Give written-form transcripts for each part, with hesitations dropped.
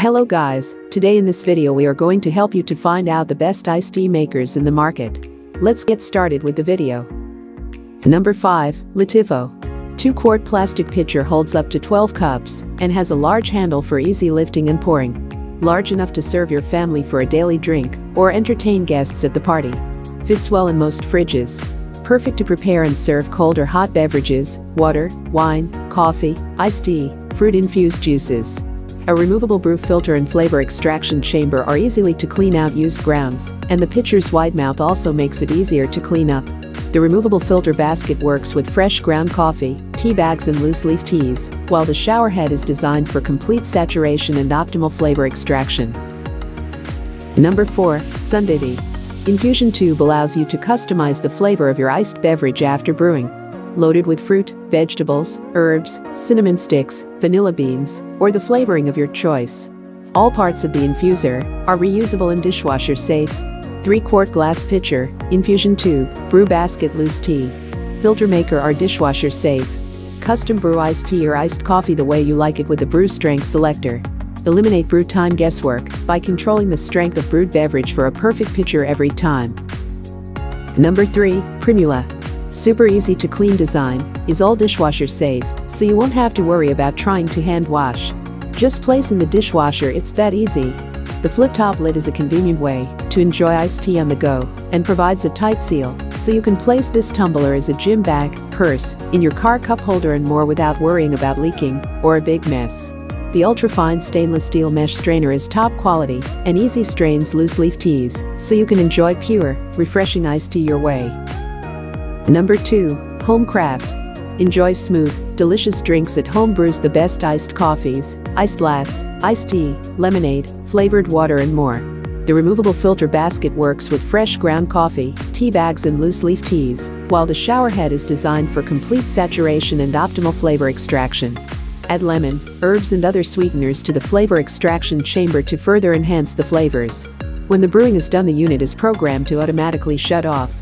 Hello guys, today in this video we are going to help you to find out the best iced tea makers in the market. Let's get started with the video. Number 5, LITIFO. 2-quart plastic pitcher holds up to 12 cups and has a large handle for easy lifting and pouring. Large enough to serve your family for a daily drink or entertain guests at the party. Fits well in most fridges. Perfect to prepare and serve cold or hot beverages, water, wine, coffee, iced tea, fruit-infused juices. A removable brew filter and flavor extraction chamber are easily to clean out used grounds, and the pitcher's wide mouth also makes it easier to clean up. The removable filter basket works with fresh ground coffee, tea bags and loose leaf teas, while the shower head is designed for complete saturation and optimal flavor extraction. Number 4, Sunvivi. Infusion tube allows you to customize the flavor of your iced beverage after brewing. Loaded with fruit, vegetables, herbs, cinnamon sticks, vanilla beans, or the flavoring of your choice. All parts of the infuser are reusable and dishwasher safe. 3-quart glass pitcher, infusion tube, brew basket, loose tea, filter maker are dishwasher safe. Custom brew iced tea or iced coffee the way you like it with the brew strength selector. Eliminate brew time guesswork by controlling the strength of brewed beverage for a perfect pitcher every time. Number 3, Primula. Super easy to clean design, is all dishwasher safe, so you won't have to worry about trying to hand wash. Just place in the dishwasher, it's that easy. The flip top lid is a convenient way to enjoy iced tea on the go and provides a tight seal, so you can place this tumbler as a gym bag, purse, in your car cup holder and more without worrying about leaking or a big mess. The ultra-fine stainless steel mesh strainer is top quality and easy strains loose leaf teas, so you can enjoy pure, refreshing iced tea your way. Number 2, HomeCraft. Enjoy smooth, delicious drinks at home. Brews the best iced coffees, iced lattes, iced tea, lemonade, flavored water and more. The removable filter basket works with fresh ground coffee, tea bags and loose leaf teas, while the shower head is designed for complete saturation and optimal flavor extraction. Add lemon, herbs and other sweeteners to the flavor extraction chamber to further enhance the flavors. When the brewing is done, the unit is programmed to automatically shut off.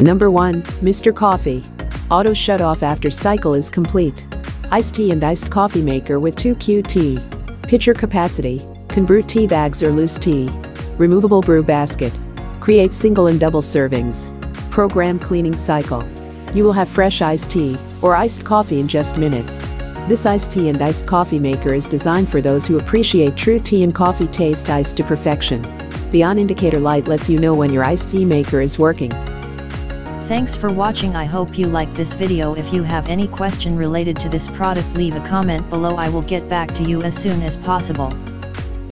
Number 1, Mr. Coffee. Auto shut off after cycle is complete. Iced tea and iced coffee maker with 2 qt. Pitcher capacity, can brew tea bags or loose tea. Removable brew basket. Create single and double servings. Program cleaning cycle. You will have fresh iced tea or iced coffee in just minutes. This iced tea and iced coffee maker is designed for those who appreciate true tea and coffee taste iced to perfection. The on indicator light lets you know when your iced tea maker is working. Thanks for watching. I hope you like this video. If you have any question related to this product, leave a comment below. I will get back to you as soon as possible.